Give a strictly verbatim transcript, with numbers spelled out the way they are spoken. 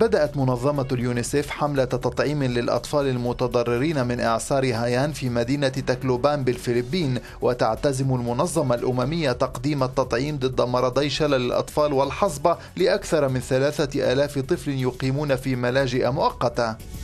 بدأت منظمة اليونيسف حملة تطعيم للأطفال المتضررين من إعصار هايان في مدينة تاكلوبان بالفلبين، وتعتزم المنظمة الأممية تقديم التطعيم ضد مرضي شلل الأطفال والحصبة لأكثر من ثلاثة آلاف طفل يقيمون في ملاجئ مؤقتة.